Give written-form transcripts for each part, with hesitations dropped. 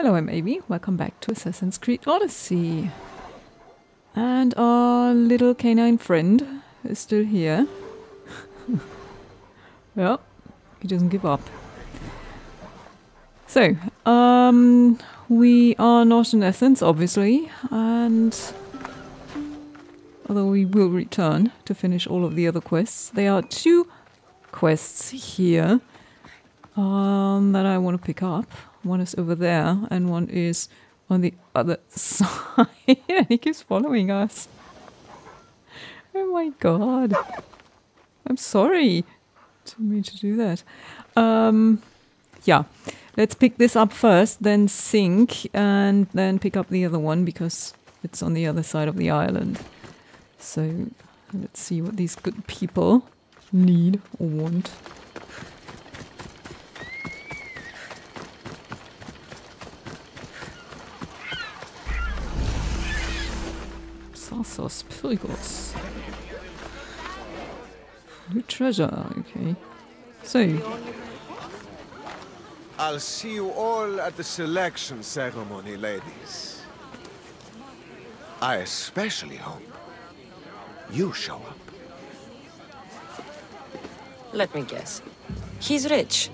Hello, I'm Amy. Welcome back to Assassin's Creed Odyssey. And our little canine friend is still here. Well, he doesn't give up. So, we are not in Athens, obviously, and although we will return to finish all of the other quests, there are two quests here that I want to pick up. One is over there and one is on the other side. He keeps following us. Oh my god. I'm sorry. Didn't mean to do that. Yeah. Let's pick this up first, then sink, and then pick up the other one because it's on the other side of the island. So let's see what these good people need or want. Salsos, Pirigos. New treasure, okay. So. I'll see you all at the selection ceremony, ladies. I especially hope you show up. Let me guess. He's rich.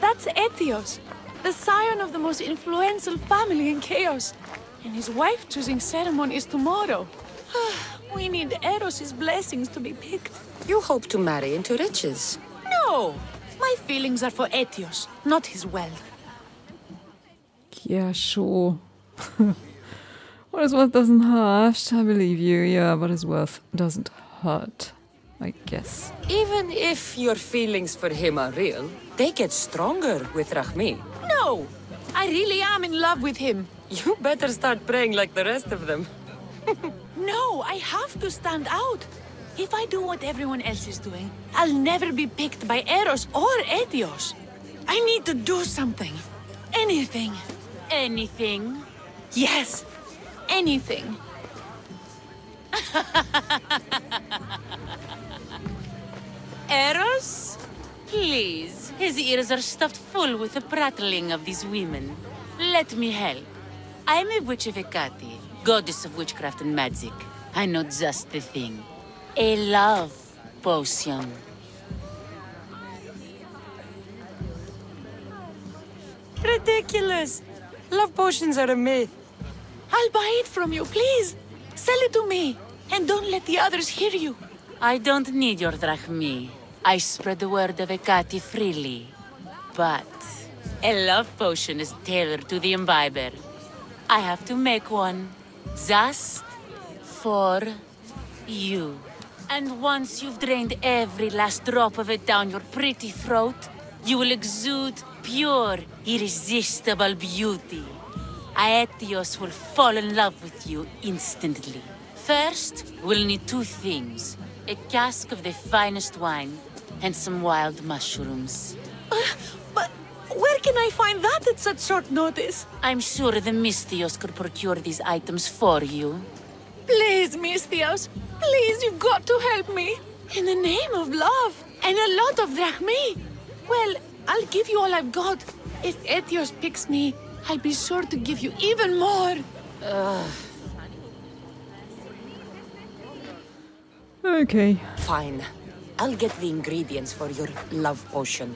That's Aetios, the scion of the most influential family in Chaos. And his wife choosing ceremony is tomorrow. We need Eros' blessings to be picked. You hope to marry into riches. No! My feelings are for Aetios, not his wealth. Yeah, sure. Well, his wealth doesn't hurt, I believe you. Yeah, but his wealth doesn't hurt, I guess. Even if your feelings for him are real, they get stronger with Rahmi. No! I really am in love with him. You better start praying like the rest of them. No, I have to stand out. If I do what everyone else is doing, I'll never be picked by Eros or Aetios. I need to do something. Anything. Anything. Yes. Anything. Eros? Please. His ears are stuffed full with the prattling of these women. Let me help. I'm a witch of Ekati, goddess of witchcraft and magic. I know just the thing. A love potion. Ridiculous! Love potions are a myth. I'll buy it from you, please! Sell it to me! And don't let the others hear you! I don't need your drachmi. I spread the word of Ekati freely. But a love potion is tailored to the imbiber. I have to make one. Just for you. And once you've drained every last drop of it down your pretty throat, you will exude pure, irresistible beauty. Aetios will fall in love with you instantly. First, we'll need two things. A cask of the finest wine and some wild mushrooms. But where can I find that at such short notice? I'm sure the Misthios could procure these items for you. Please, Misthios. Please, you've got to help me. In the name of love. And a lot of drachmi. Well, I'll give you all I've got. If Aetios picks me, I'll be sure to give you even more. Okay. Fine. I'll get the ingredients for your love potion.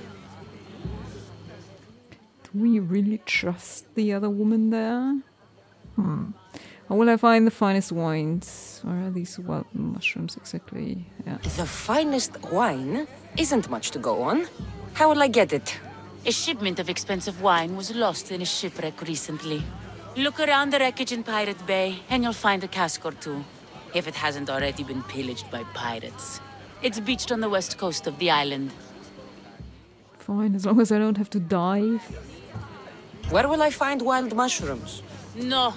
Do we really trust the other woman there? How will I find the finest wines? Where are these wild mushrooms exactly? Yeah. The finest wine isn't much to go on. How will I get it? A shipment of expensive wine was lost in a shipwreck recently. Look around the wreckage in Pirate Bay and you'll find a cask or two, if it hasn't already been pillaged by pirates. It's beached on the west coast of the island. Fine, as long as I don't have to dive. Where will I find wild mushrooms? No.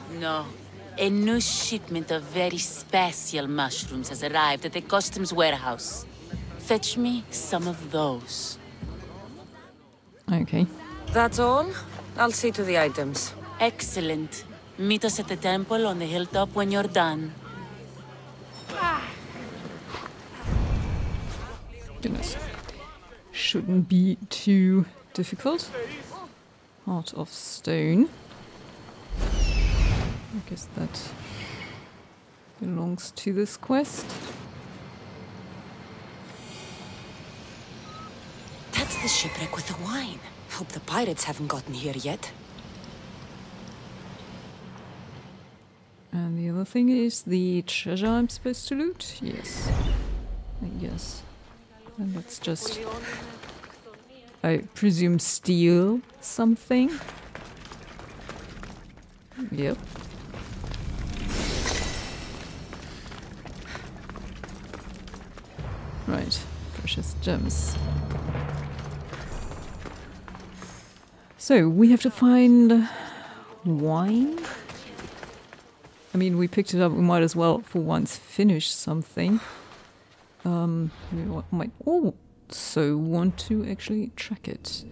A new shipment of very special mushrooms has arrived at the customs warehouse. Fetch me some of those. Okay. That's all? I'll see to the items. Excellent. Meet us at the temple on the hilltop when you're done. Goodness. Shouldn't be too difficult. Heart of stone. I guess that belongs to this quest. That's the shipwreck with the wine. Hope the pirates haven't gotten here yet. And the other thing is the treasure I'm supposed to loot? Yes. Yes. And let's just... I presume steal something? Yep. Right. Precious gems. So, we have to find... wine? I mean, we picked it up, we might as well for once finish something. We might also want to actually track it.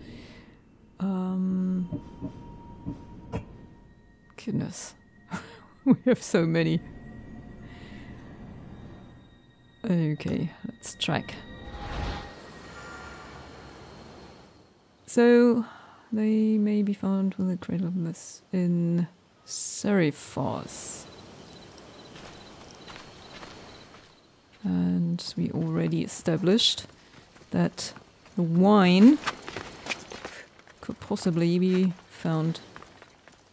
Goodness. We have so many. Okay, let's track. So, they may be found with a cradle of mist in Seriphos. And we already established that the wine could possibly be found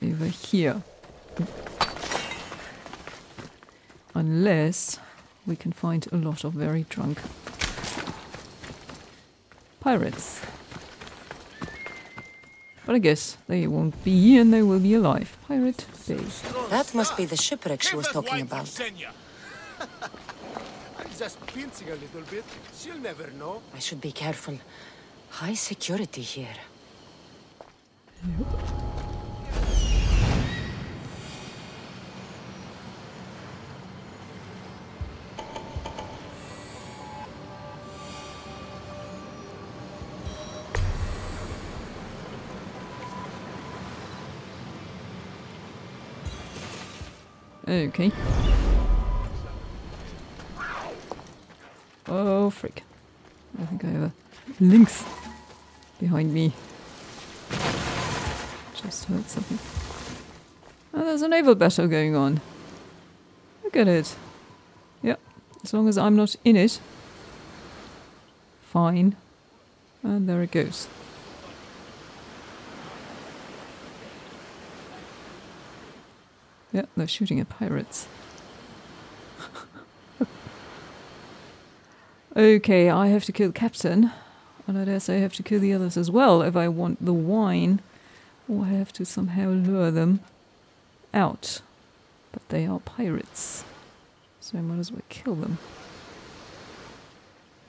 over here. Unless we can find a lot of very drunk pirates. But I guess they won't be here and they will be alive. Pirate Bay. That must be the shipwreck she was talking about. Just pinching a little bit. She'll never know. I should be careful. High security here. Yep. Okay. Oh, frick. I think I have a lynx behind me. Just heard something. Oh, there's a naval battle going on. Look at it. Yep, as long as I'm not in it. Fine. And there it goes. Yep, they're shooting at pirates. Okay, I have to kill the captain, and I dare say I have to kill the others as well if I want the wine, or I have to somehow lure them out. But they are pirates, so I might as well kill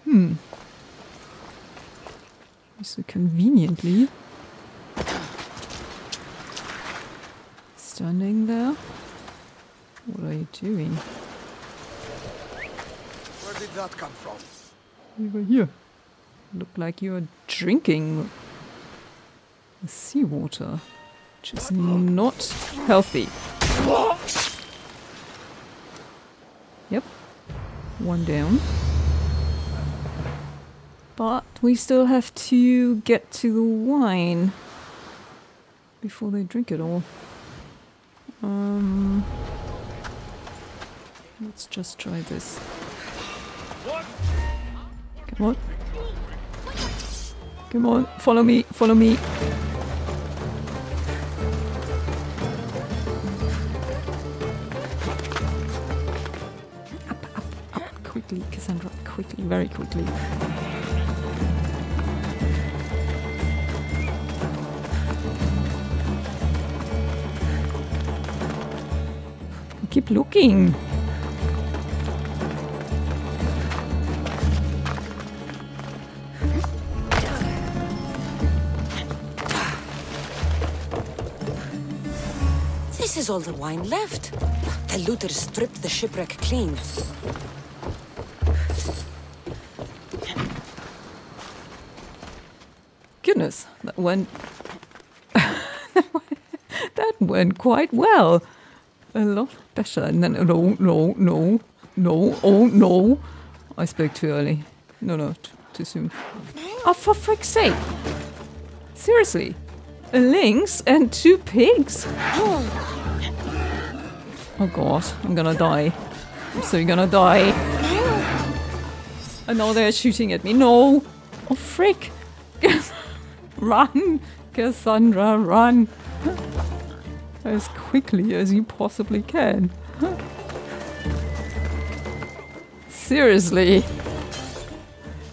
them. So conveniently standing there. What are you doing? Where did that come from? Over here. Look like you're drinking the seawater, which is not healthy. Yep. One down. But we still have to get to the wine before they drink it all. Let's just try this. Come on. Come on, follow me, follow me. Up, up, up, quickly, Kassandra, quickly, very quickly. Keep looking. Is all the wine left? The looters stripped the shipwreck clean. Goodness, that went... that went quite well. A lot better. And then, no, oh no. I spoke too early. No, too soon. Oh, for frick's sake. Seriously. a lynx and two pigs. Oh god, I'm gonna die. I'm so gonna die. And now they're shooting at me. No! Oh frick! Run! Kassandra, run! As quickly as you possibly can. Seriously.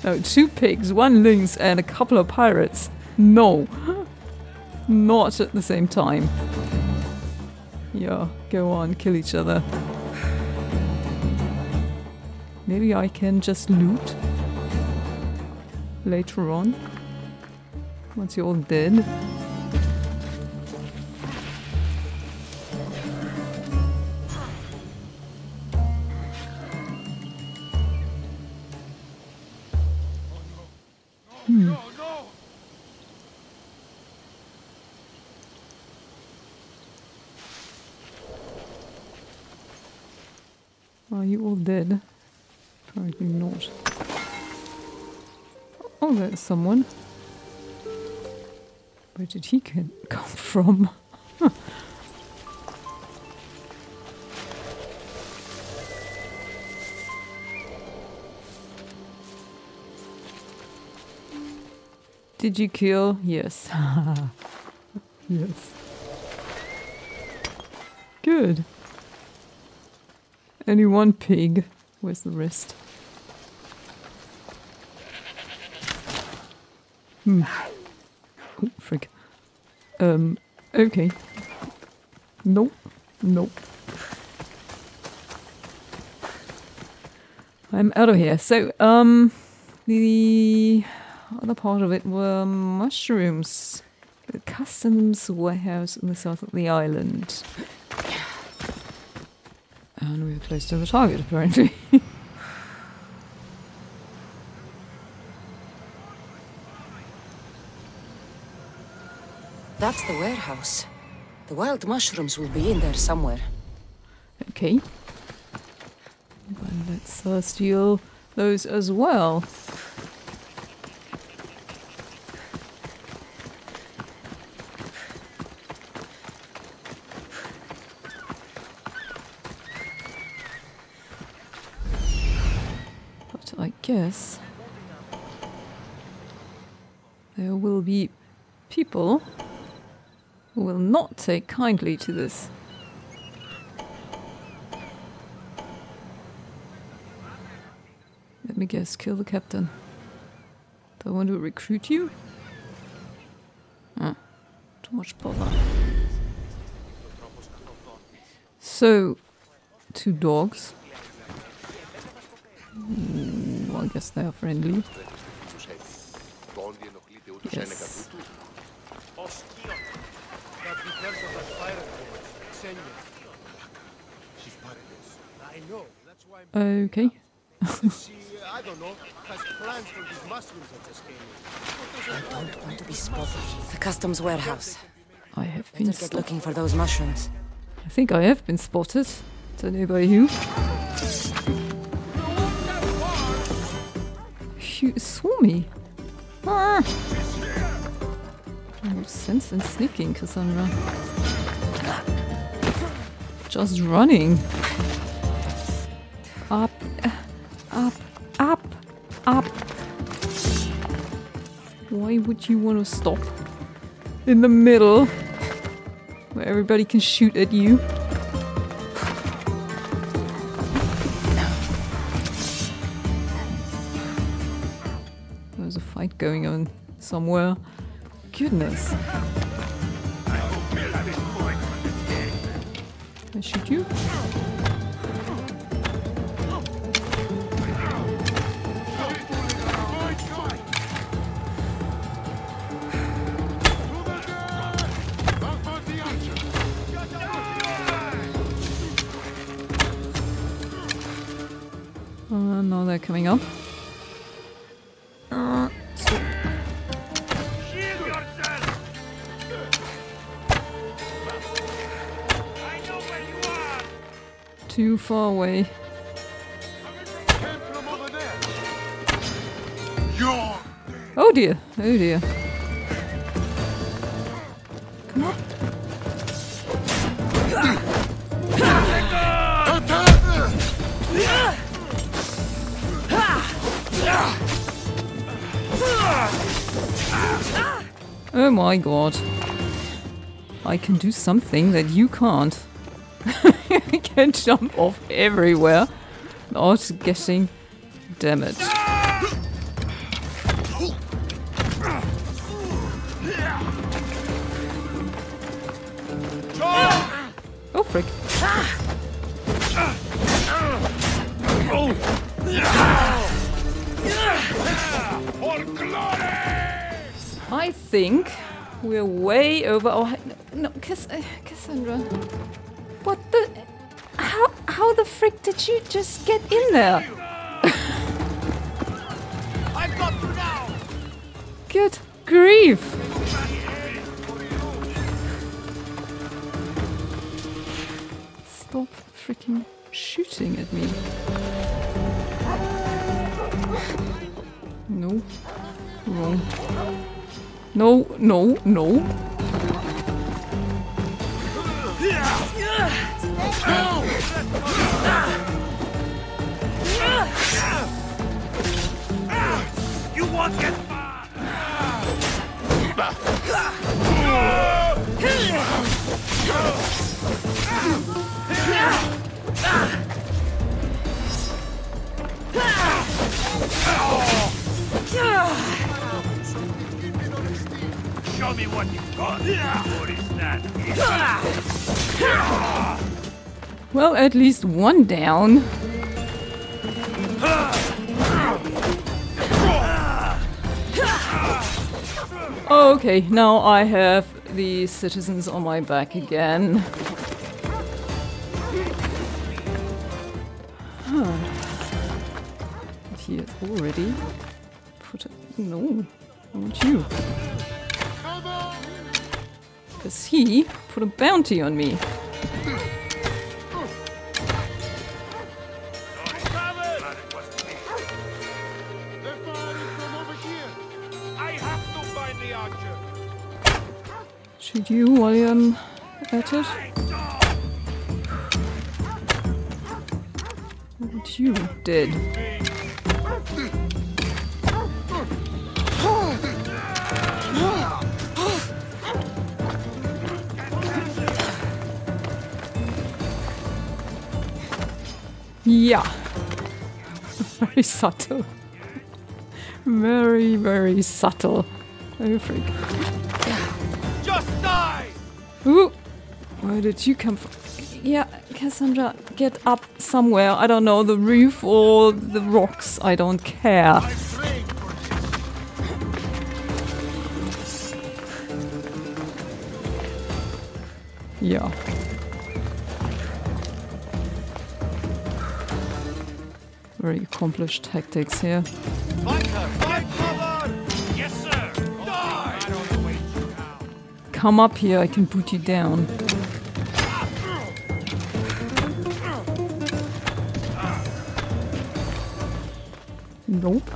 No, two pigs, one lynx and a couple of pirates. No. Not at the same time. Yeah, go on, kill each other. Maybe I can just loot later on. Once you're all dead. Are you all dead? Probably not. Oh, there's someone. Where did he come from? Did you kill? Yes. Yes. Good. Only one pig. Where's the rest? Oh, frick. Okay. Nope. Nope. I'm out of here. So, the other part of it were mushrooms. The customs warehouse in the south of the island. And we were close to the target, apparently. That's the warehouse. The wild mushrooms will be in there somewhere. Okay. Well, let's steal those as well. Yes, there will be people who will not take kindly to this. Let me guess, kill the captain. Do I want to recruit you? Ah, too much bother. So, two dogs. I guess they are friendly. Yes. Okay. I don't want to be spotted. The customs warehouse. I have been spotted. Looking for those mushrooms. I think I have been spotted. Don't know by who. You saw me. Ah. No sense in sneaking, Kassandra. Just running. Up, up, up, up. Why would you want to stop in the middle where everybody can shoot at you? Going on somewhere. Goodness. Can I shoot you? Now they're coming up. Too far away. Oh dear, oh dear. Oh my god. I can do something that you can't. I can jump off everywhere without getting damaged. Oh frick. I think we're way over our head. No, Kassandra. What the? How the frick did you just get in there? I've got you now. Good grief. Stop freaking shooting at me. No. Wrong. No, no, no. You won't get far. Show me what you got. What is that? Well, at least one down. Okay, now I have the citizens on my back again. Huh. Here already. Put it. No, I want you. Because he put a bounty on me. Should you while you're at it? What you did. Yeah. Very subtle. Very, very subtle. Oh, freak. Ooh, where did you come from? Yeah, Kassandra, get up somewhere. I don't know, the roof or the rocks. I don't care. Yeah. Very accomplished tactics here. Come up here, I can boot you down. Nope.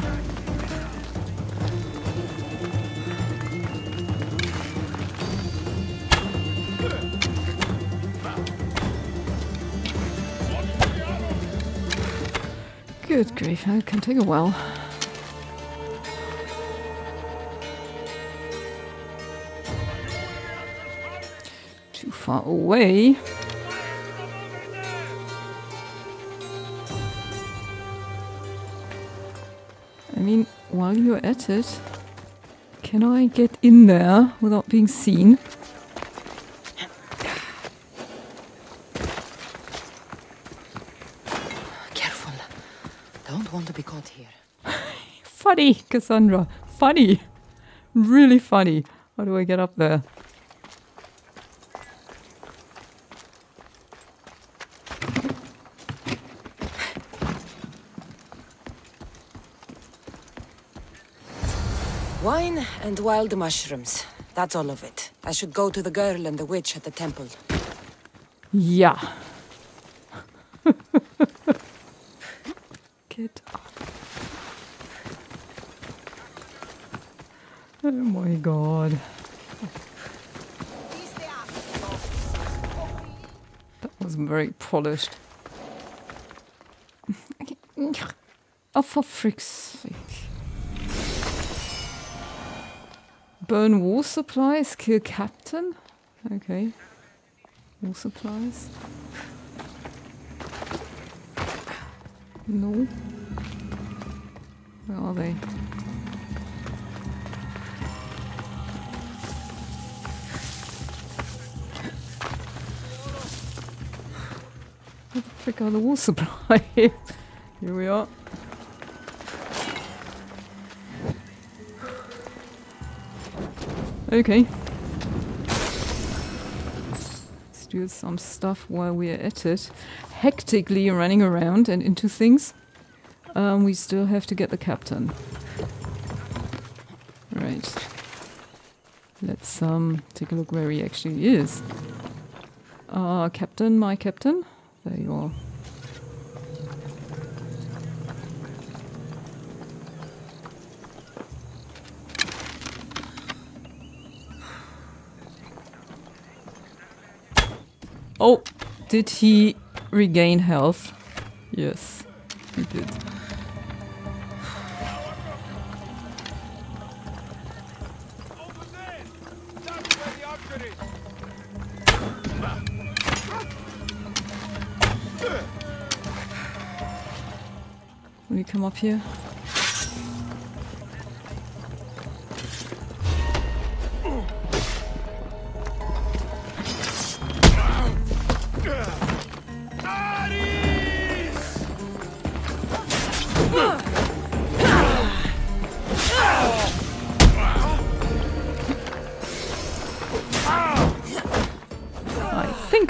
Good grief, that can take a while. Far away. I mean, while you're at it, can I get in there without being seen? Careful. Don't want to be caught here. Funny, Kassandra. Funny. Really funny. How do I get up there? Wine and wild mushrooms. That's all of it. I should go to the girl and the witch at the temple. Yeah. Get up. Oh my god. These Wasn't very polished. Oh, for frick's sake. Burn war supplies, kill captain? Okay. War supplies. No. Where are they? Where the frick are the war supplies? Here we are. Okay. Let's do some stuff while we're at it. Hectically running around and into things. We still have to get the captain. Right. Let's take a look where he actually is. Captain, my captain. There you are. Oh, did he regain health? Yes, he did. Will you come up here?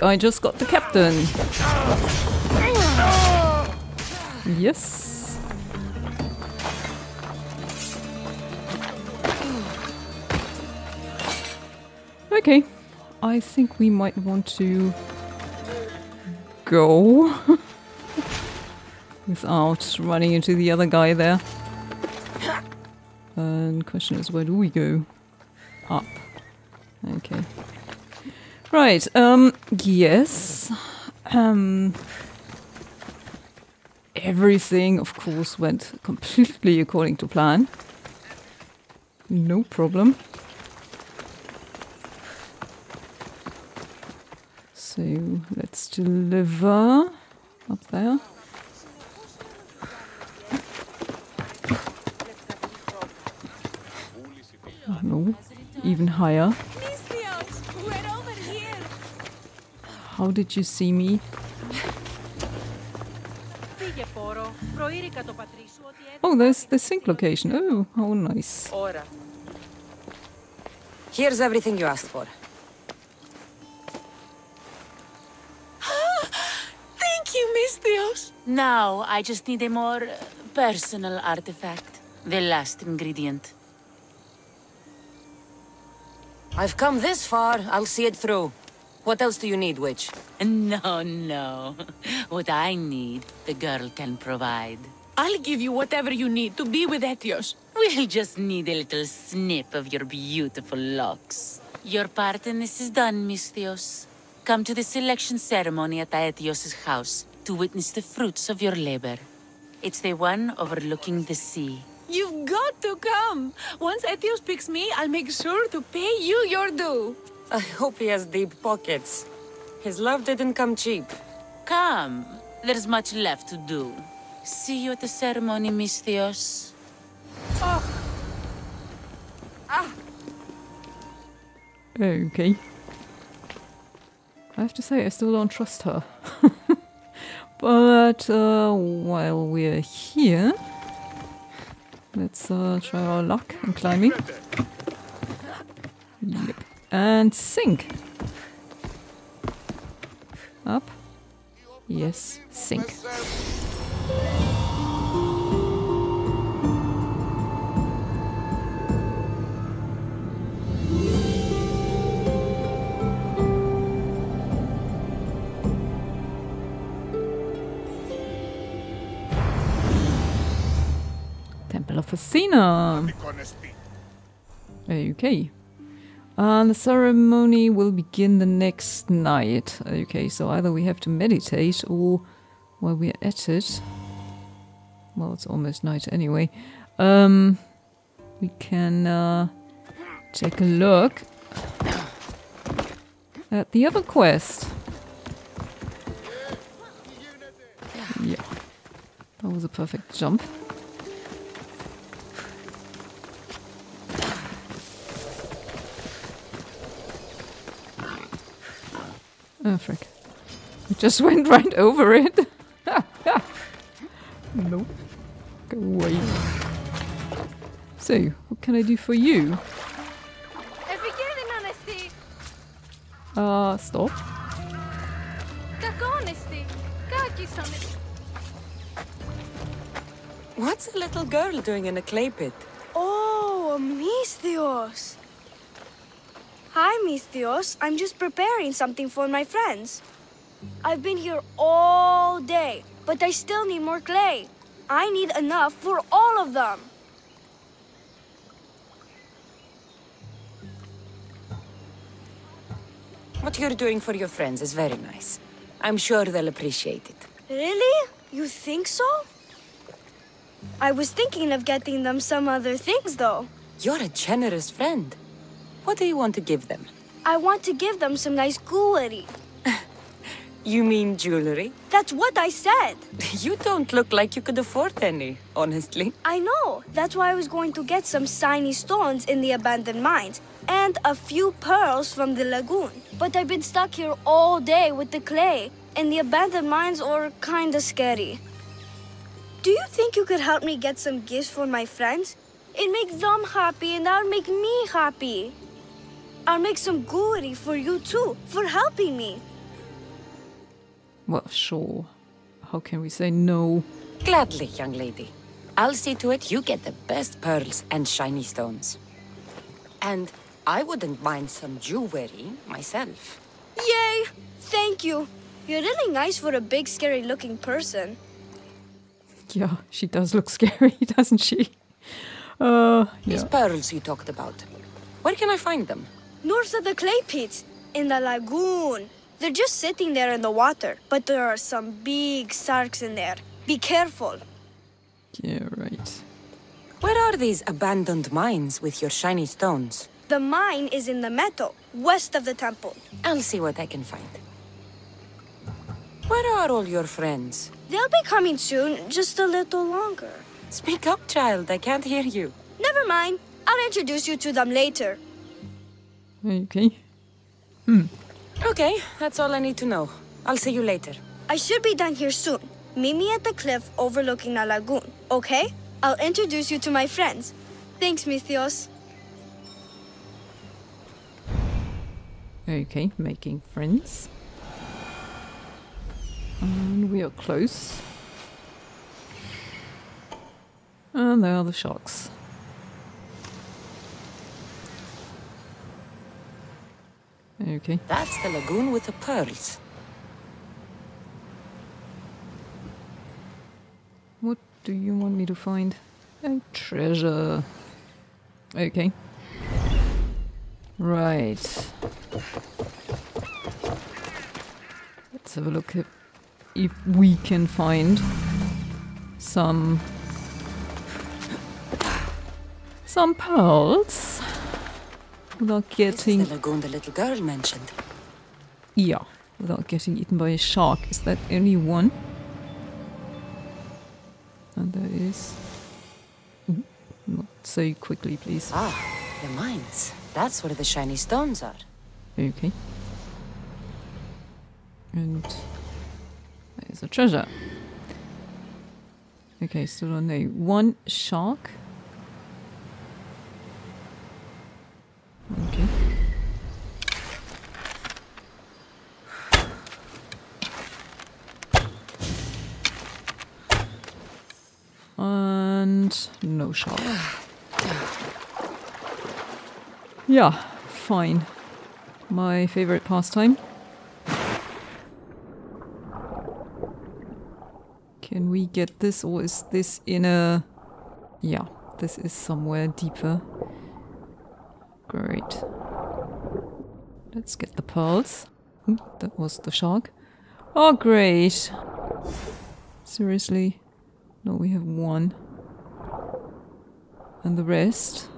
I just got the captain. Yes. Okay. I think we might want to go without running into the other guy there. And question is, where do we go? Up. Okay. Right, yes. Everything, of course, went completely according to plan. No problem. So, let's deliver up there. Oh, no, even higher. How did you see me? Oh, there's the sink location. Oh, how nice. Here's everything you asked for. Thank you, Misthios. Now I just need a more personal artifact. The last ingredient. I've come this far, I'll see it through. What else do you need, witch? No, no. What I need, the girl can provide. I'll give you whatever you need to be with Aetios. We'll just need a little snip of your beautiful locks. Your part in this is done, Misthios. Come to the selection ceremony at Aetios' house to witness the fruits of your labor. It's the one overlooking the sea. You've got to come! Once Aetios picks me, I'll make sure to pay you your due. I hope he has deep pockets. His love didn't come cheap. Come. There's much left to do. See you at the ceremony, Misthios. Oh. Ah. Okay. I have to say, I still don't trust her. But while we're here, let's try our luck in climbing. Yep. And sink. Up. Yes, sink. Temple of Athena. Okay. The ceremony will begin the next night. Okay, so either we have to meditate or while we're at it... Well, it's almost night anyway. We can take a look at the other quest. Yeah, that was a perfect jump. Oh, frick. I just went right over it. No. Go away. So, what can I do for you? Stop. What's a little girl doing in a clay pit? Oh, Misthios. Hi, Misthios. I'm just preparing something for my friends. I've been here all day, but I still need more clay. I need enough for all of them. What you're doing for your friends is very nice. I'm sure they'll appreciate it. Really? You think so? I was thinking of getting them some other things, though. You're a generous friend. What do you want to give them? I want to give them some nice jewelry. You mean jewelry? That's what I said. You don't look like you could afford any, honestly. I know. That's why I was going to get some shiny stones in the abandoned mines and a few pearls from the lagoon. But I've been stuck here all day with the clay, and the abandoned mines are kinda scary. Do you think you could help me get some gifts for my friends? It makes them happy and that'll make me happy. I'll make some jewelry for you too, for helping me. Well, sure. How can we say no? Gladly, young lady. I'll see to it you get the best pearls and shiny stones. And I wouldn't mind some jewelry myself. Yay! Thank you. You're really nice for a big, scary-looking person. Yeah, she does look scary, doesn't she? Yeah. These pearls you talked about, where can I find them? North of the clay pits, in the lagoon. They're just sitting there in the water, but there are some big sharks in there. Be careful. Yeah, right. Where are these abandoned mines with your shiny stones? The mine is in the meadow, west of the temple. I'll see what I can find. Where are all your friends? They'll be coming soon, just a little longer. Speak up, child. I can't hear you. Never mind. I'll introduce you to them later. Okay. Okay, that's all I need to know. I'll see you later. I should be done here soon. Meet me at the cliff overlooking the lagoon, okay? I'll introduce you to my friends. Thanks, Misthios. Okay, making friends. And we are close. And there are the sharks. Okay. That's the lagoon with the pearls. What do you want me to find? A treasure. Okay. Right. Let's have a look at if we can find some pearls. Without getting... This is the lagoon the little girl mentioned. Yeah, without getting eaten by a shark. Is that only one? And there is... Not so quickly, please. Ah, the mines. That's where the shiny stones are. Okay. And... there's a treasure. Okay, still don't know. One shark. Okay. And no shark. Yeah, fine. My favorite pastime. Can we get this, or is this in a... Yeah, this is somewhere deeper. Great. Let's get the pearls. Ooh, that was the shark. Oh, great. Seriously? No, we have one. And the rest?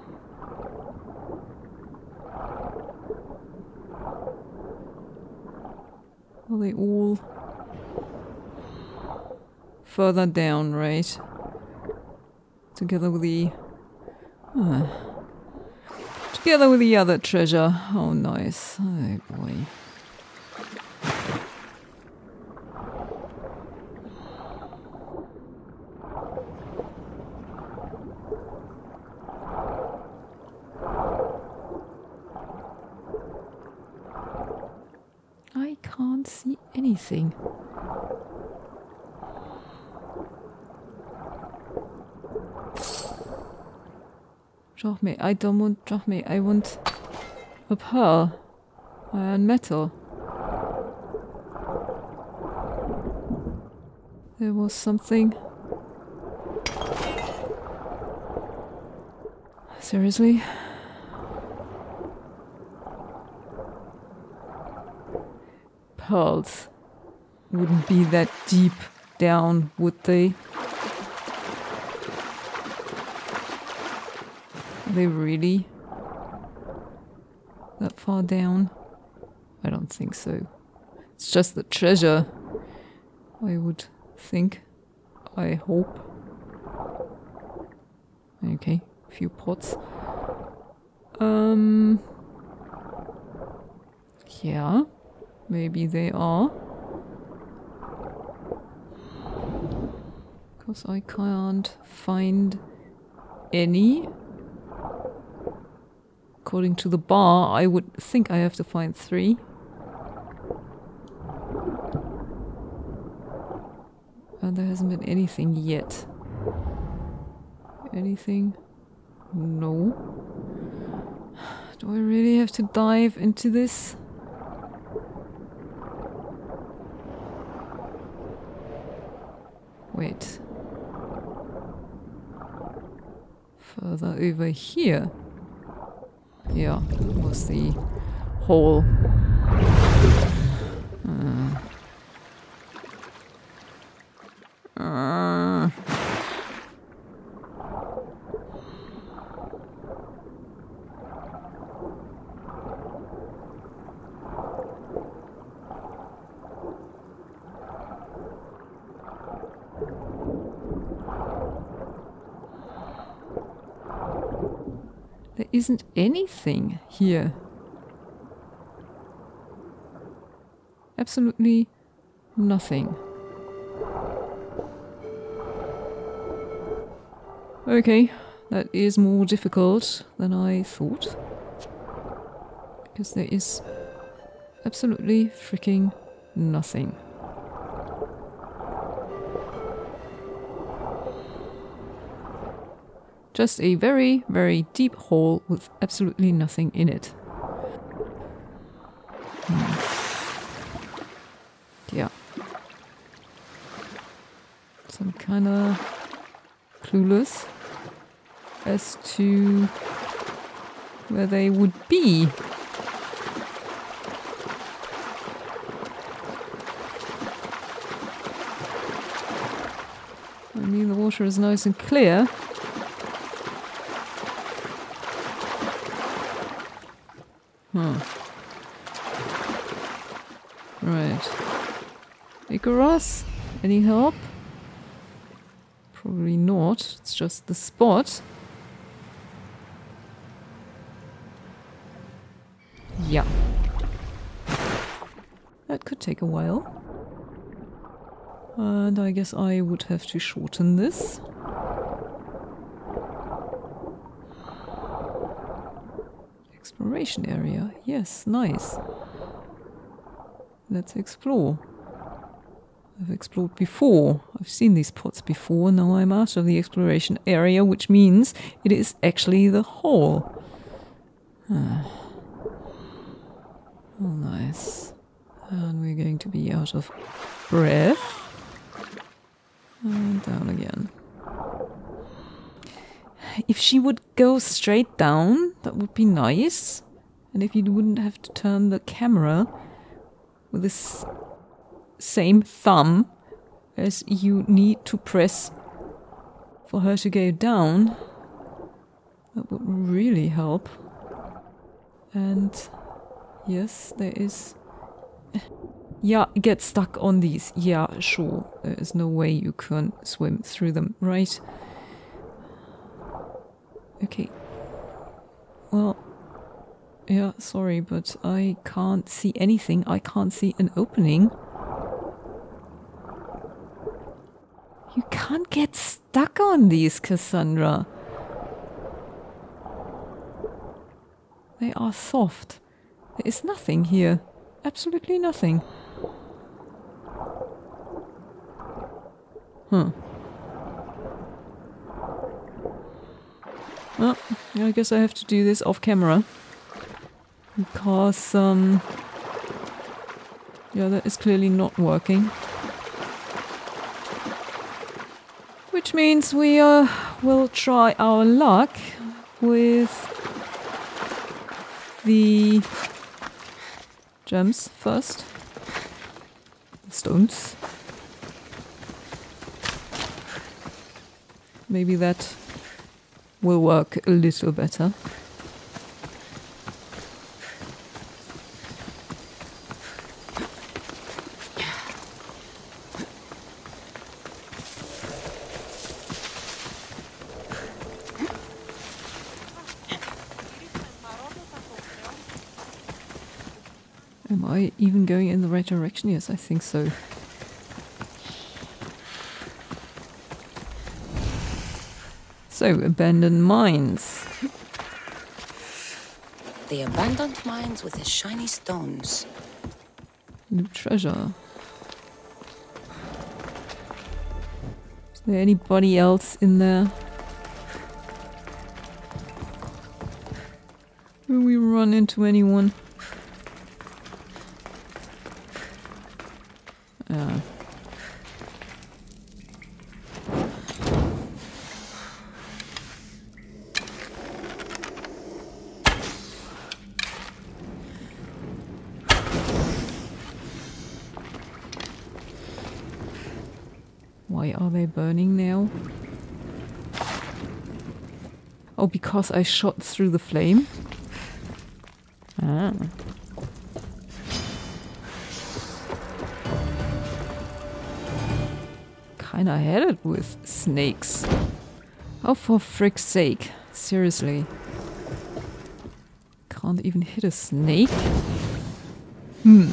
Are they all further down, right? Together with the... together with the other treasure. Oh, nice. Oh, boy. See anything. Drop me. I don't want drop me. I want a pearl and metal. There was something. Seriously? Pearls wouldn't be that deep down, would they? Are they really that far down? I don't think so. It's just the treasure, I would think. I hope. Okay, a few pots. Yeah. Maybe they are. Because I can't find any. According to the bar, I would think I have to find 3. And there hasn't been anything yet. Anything? No. Do I really have to dive into this? Wait. Further over here. Yeah, that was the hole. Isn't anything here. Absolutely nothing. Okay, that is more difficult than I thought. Because there is absolutely freaking nothing. Just a very, very deep hole with absolutely nothing in it. Yeah. So I'm kind of clueless as to where they would be. I mean, the water is nice and clear. Eros, any help? Probably not, it's just the spot. Yeah. That could take a while. And I guess I would have to shorten this. Exploration area, yes, nice. Let's explore. I've explored before. I've seen these pots before. Now I'm out of the exploration area, which means it is actually the hole. Oh, nice. And we're going to be out of breath. And down again. If she would go straight down, that would be nice. And if you wouldn't have to turn the camera with this same thumb as you need to press for her to go down, that would really help. And yes, there is... yeah, get stuck on these. Yeah, sure. There is no way you can swim through them, right? Okay. Well... yeah, sorry, but I can't see anything. I can't see an opening. You can't get stuck on these, Kassandra. They are soft. There is nothing here. Absolutely nothing. Huh. Well, I guess I have to do this off camera. Because, yeah, that is clearly not working. Which means we will try our luck with the gems first. The stones. Maybe that will work a little better. Even going in the right direction? Yes, I think so. So, abandoned mines. The abandoned mines with the shiny stones. New treasure. Is there anybody else in there? Will we run into anyone? Why are they burning now? Oh, because I shot through the flame? Ah. Kinda had it with snakes. Oh, for frick's sake. Seriously. Can't even hit a snake? Hmm.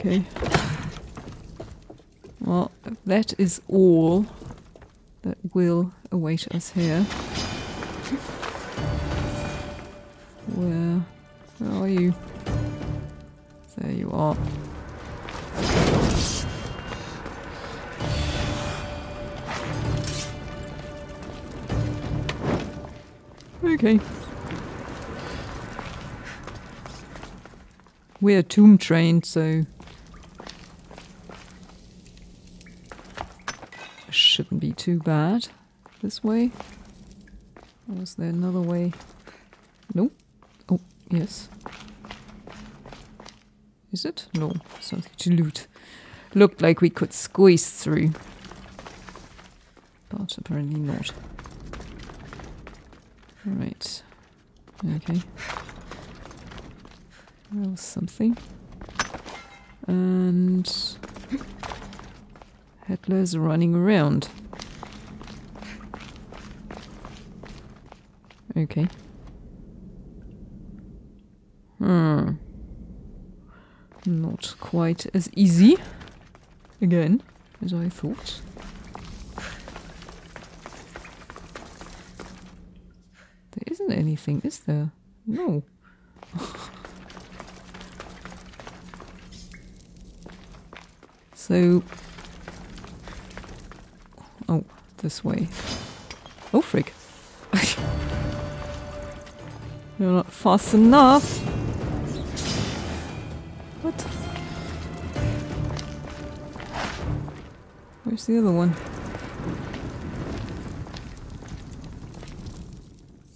Okay. Well, that is all that will await us here. Where are you? There you are. Okay. We're tomb trained, so... shouldn't be too bad. This way? Or was there another way? Nope. Oh, yes. Is it? No. Something to loot. Looked like we could squeeze through. But apparently not. Alright. Okay. There was something. And... Headless running around. Okay. Hmm. Not quite as easy. Again, as I thought. There isn't anything, is there? No. So... oh, this way. Oh, frick. You're not fast enough. What? Where's the other one?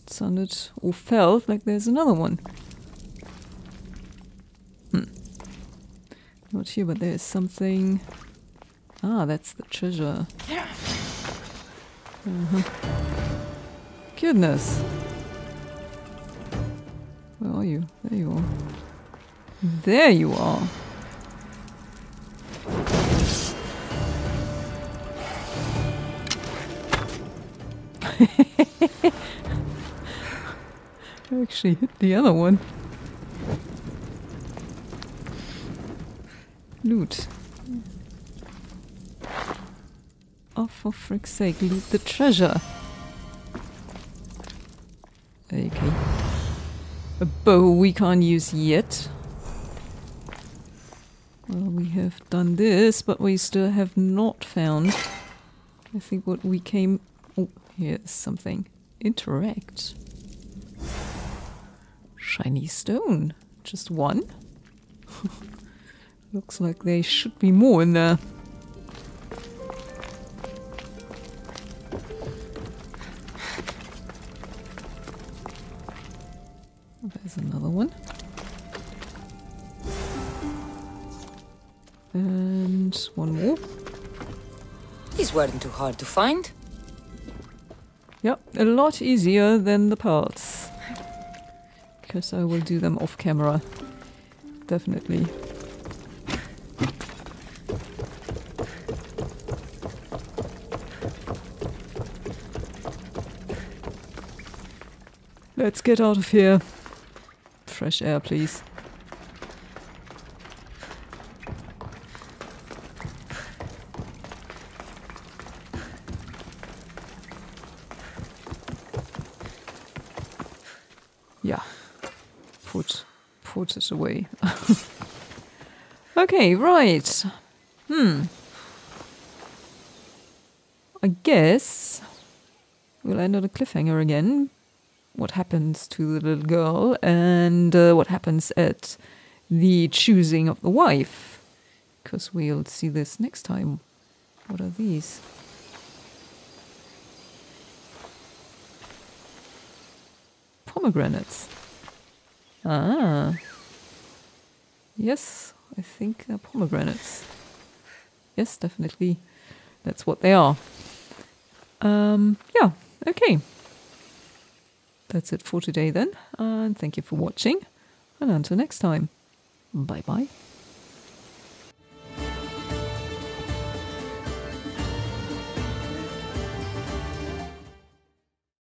It sounded or felt like there's another one. Not here, but there is something. Ah, that's the treasure. Goodness! Where are you? There you are. There you are! I actually hit the other one. Loot. Oh, for frick's sake, loot the treasure. Okay. A bow we can't use yet. Well, we have done this, but we still have not found, I think, what we came... Oh, here's something. Interact. Shiny stone. Just one? Looks like there should be more in there. There's another one. And one more. These weren't too hard to find. Yep, a lot easier than the parts. Because I will do them off camera. Definitely. Let's get out of here. Fresh air, please. Yeah. Put it away. Okay, right. I guess we'll end on a cliffhanger again. What happens to the little girl and what happens at the choosing of the wife. Because we'll see this next time. What are these? Pomegranates. Ah. Yes, I think they're pomegranates. Yes, definitely. That's what they are. Yeah, okay. That's it for today then, and thank you for watching, and until next time, bye bye.